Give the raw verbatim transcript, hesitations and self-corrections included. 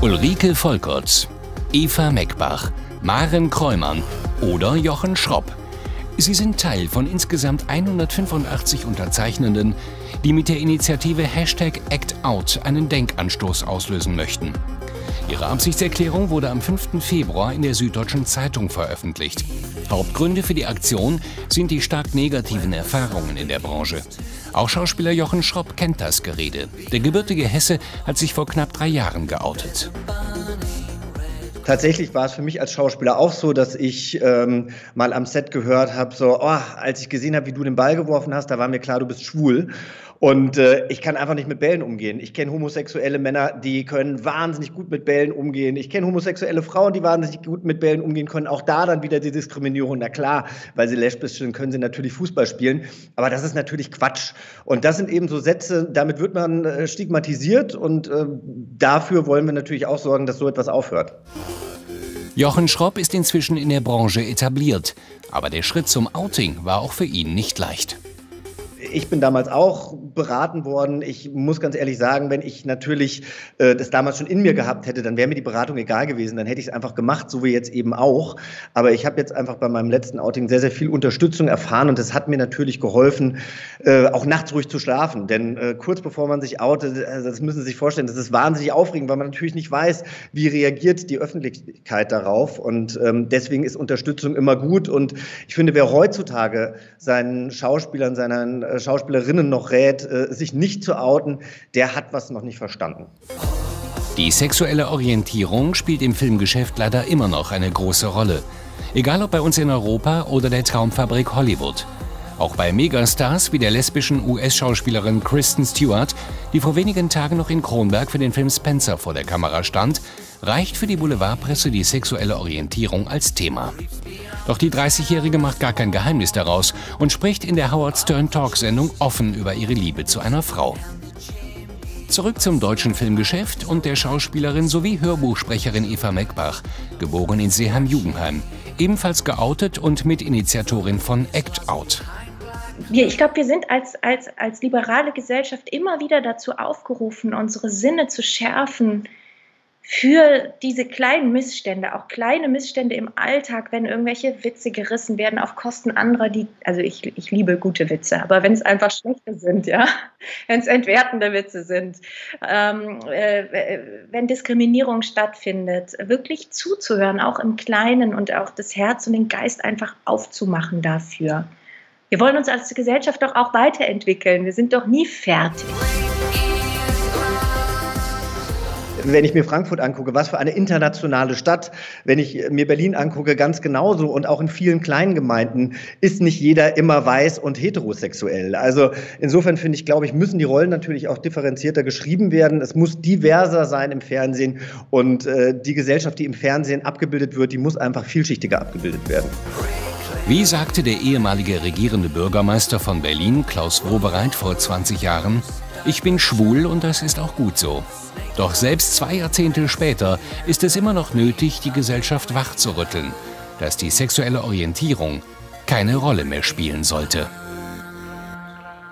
Ulrike Volkerts, Eva Meckbach, Maren Kreumann oder Jochen Schropp. Sie sind Teil von insgesamt hundertfünfundachtzig Unterzeichnenden, die mit der Initiative Hashtag ActOut einen Denkanstoß auslösen möchten. Ihre Absichtserklärung wurde am fünften Februar in der Süddeutschen Zeitung veröffentlicht. Hauptgründe für die Aktion sind die stark negativen Erfahrungen in der Branche. Auch Schauspieler Jochen Schropp kennt das Gerede. Der gebürtige Hesse hat sich vor knapp drei Jahren geoutet. Tatsächlich war es für mich als Schauspieler auch so, dass ich ähm, mal am Set gehört habe, so, oh, als ich gesehen habe, wie du den Ball geworfen hast, da war mir klar, du bist schwul. Und äh, ich kann einfach nicht mit Bällen umgehen. Ich kenne homosexuelle Männer, die können wahnsinnig gut mit Bällen umgehen. Ich kenne homosexuelle Frauen, die wahnsinnig gut mit Bällen umgehen können. Auch da dann wieder die Diskriminierung. Na klar, weil sie lesbisch sind, können sie natürlich Fußball spielen. Aber das ist natürlich Quatsch. Und das sind eben so Sätze, damit wird man äh, stigmatisiert. Und äh, dafür wollen wir natürlich auch sorgen, dass so etwas aufhört. Jochen Schropp ist inzwischen in der Branche etabliert, aber der Schritt zum Outing war auch für ihn nicht leicht. Ich bin damals auch beraten worden. Ich muss ganz ehrlich sagen, wenn ich natürlich äh, das damals schon in mir gehabt hätte, dann wäre mir die Beratung egal gewesen. Dann hätte ich es einfach gemacht, so wie jetzt eben auch. Aber ich habe jetzt einfach bei meinem letzten Outing sehr, sehr viel Unterstützung erfahren. Und das hat mir natürlich geholfen, äh, auch nachts ruhig zu schlafen. Denn äh, kurz bevor man sich outet, also das müssen Sie sich vorstellen, das ist wahnsinnig aufregend, weil man natürlich nicht weiß, wie reagiert die Öffentlichkeit darauf. Und ähm, deswegen ist Unterstützung immer gut. Und ich finde, wer heutzutage seinen Schauspielern, seinen Schauspielerinnen noch rät, sich nicht zu outen, der hat was noch nicht verstanden. Die sexuelle Orientierung spielt im Filmgeschäft leider immer noch eine große Rolle. Egal ob bei uns in Europa oder der Traumfabrik Hollywood. Auch bei Megastars wie der lesbischen U S-Schauspielerin Kristen Stewart, die vor wenigen Tagen noch in Kronberg für den Film Spencer vor der Kamera stand, reicht für die Boulevardpresse die sexuelle Orientierung als Thema. Doch die dreißigjährige macht gar kein Geheimnis daraus und spricht in der Howard Stern Talk-Sendung offen über ihre Liebe zu einer Frau. Zurück zum deutschen Filmgeschäft und der Schauspielerin sowie Hörbuchsprecherin Eva Meckbach, geboren in Seeheim-Jugendheim, ebenfalls geoutet und Mitinitiatorin von Act Out. Ich glaube, wir sind als, als, als liberale Gesellschaft immer wieder dazu aufgerufen, unsere Sinne zu schärfen, für diese kleinen Missstände, auch kleine Missstände im Alltag, wenn irgendwelche Witze gerissen werden auf Kosten anderer, die, also ich, ich liebe gute Witze, aber wenn es einfach schlechte sind, ja, wenn es entwertende Witze sind, ähm, äh, wenn Diskriminierung stattfindet, wirklich zuzuhören, auch im Kleinen und auch das Herz und den Geist einfach aufzumachen dafür. Wir wollen uns als Gesellschaft doch auch weiterentwickeln, wir sind doch nie fertig. Wenn ich mir Frankfurt angucke, was für eine internationale Stadt. Wenn ich mir Berlin angucke, ganz genauso. Und auch in vielen kleinen Gemeinden ist nicht jeder immer weiß und heterosexuell. Also insofern finde ich, glaube ich, müssen die Rollen natürlich auch differenzierter geschrieben werden. Es muss diverser sein im Fernsehen. Und äh, die Gesellschaft, die im Fernsehen abgebildet wird, die muss einfach vielschichtiger abgebildet werden. Wie sagte der ehemalige regierende Bürgermeister von Berlin, Klaus Wowereit, vor zwanzig Jahren, ich bin schwul und das ist auch gut so. Doch selbst zwei Jahrzehnte später ist es immer noch nötig, die Gesellschaft wachzurütteln, dass die sexuelle Orientierung keine Rolle mehr spielen sollte.